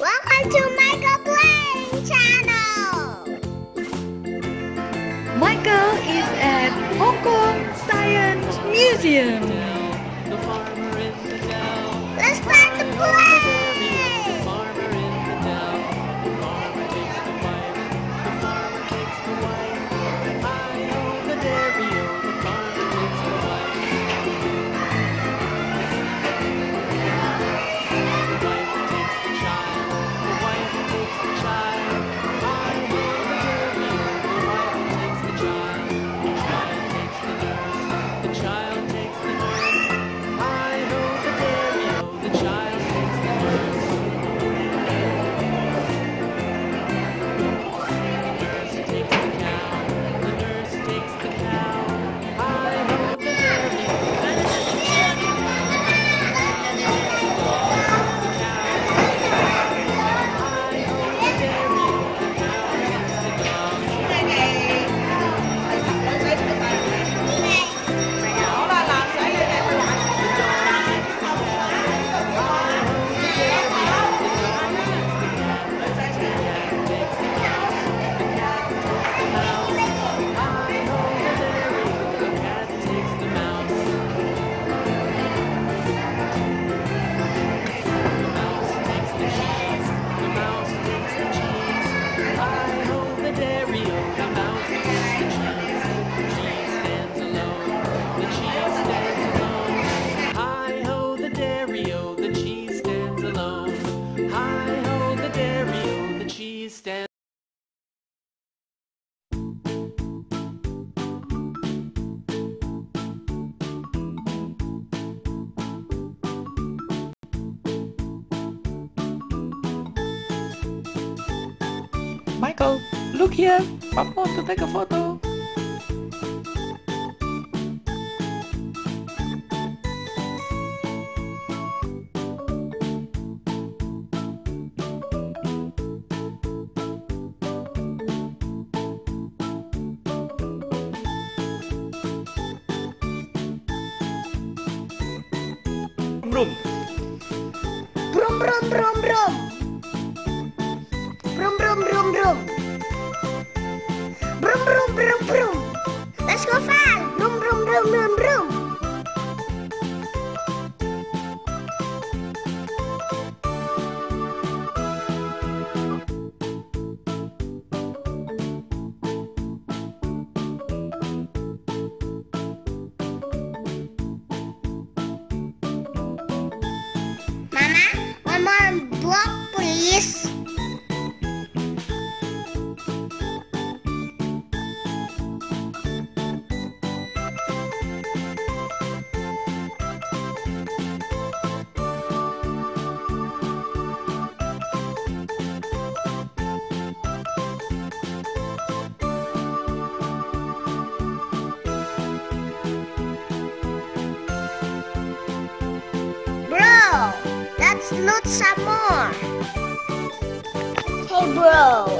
Welcome to Michael Playing channel! Michael is at Hong Kong Science Museum. Let's start the Michael, look here! Pop wants to take a photo! Brum! Brum brum brum brum! Brum brum brum brum! Brum brum brum brum! Let's go far! Brum brum brum brum brum! Mama, one more block please! Let's loot some more. Hey, bro.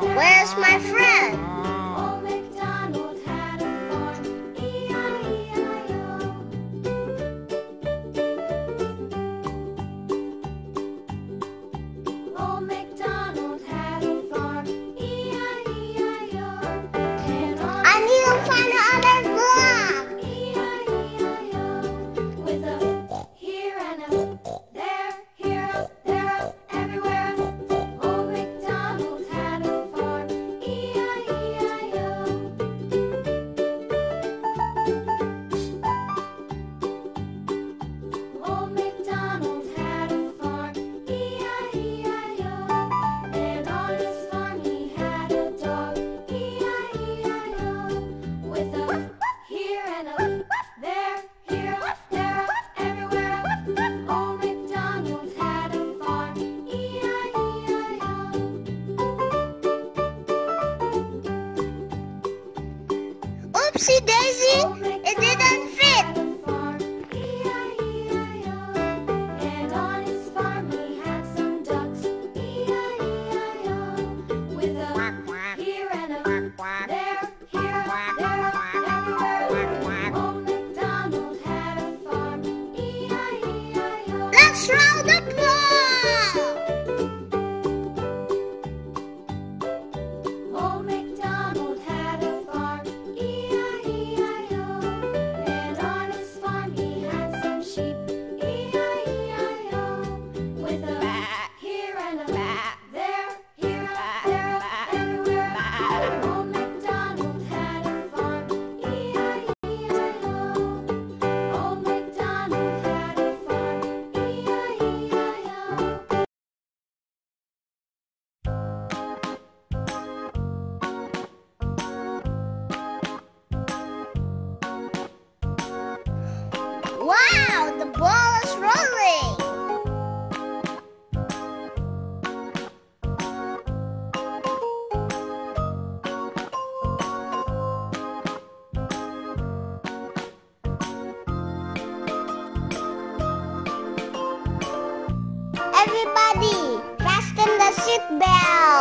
Where's my friend? Old MacDonald had a farm, E-I-E-I-O. Old MacDonald had a farm, E-I-E-I-O. And on I need to find another block. E-I-E-I-O. With a here and a there, here, up, there, up, everywhere. Old MacDonald had a farm. Yeah. Oopsie daisy, it didn't fit. And on his farm he had some ducks. E-I-E-I-O. With a here and a there, here, there, everywhere. Old MacDonald had a farm. E-I-E-I-O. Let's roll the ball. Old MacDonald had a farm. E-I-E-I-O. And on his farm he had some sheep. E-I-E-I-O. With a here and a there, here, there, everywhere. Old MacDonald had a farm. E-I-E-I-O. Old MacDonald had a farm. E-I-E-I-O. Wow, the ball is rolling. Everybody, fasten the seatbelt.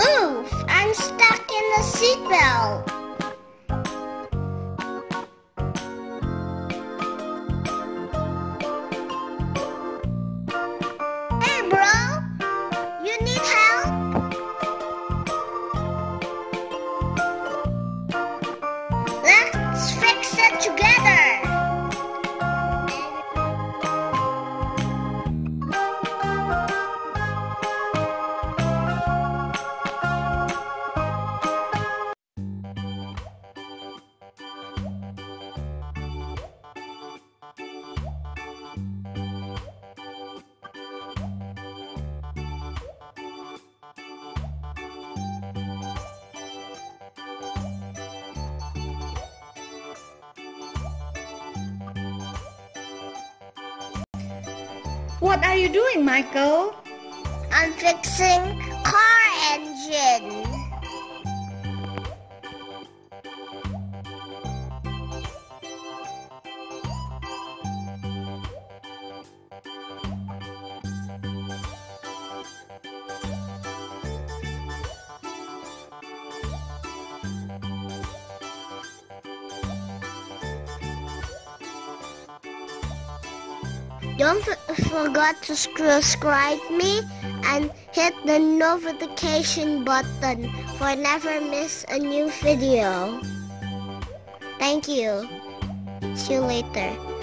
Oof, I'm stuck in the seatbelt. Hey bro, you need help? Let's fix it together. What are you doing, Michael? I'm fixing car engine. Don't forget to subscribe me and hit the notification button for never miss a new video. Thank you. See you later.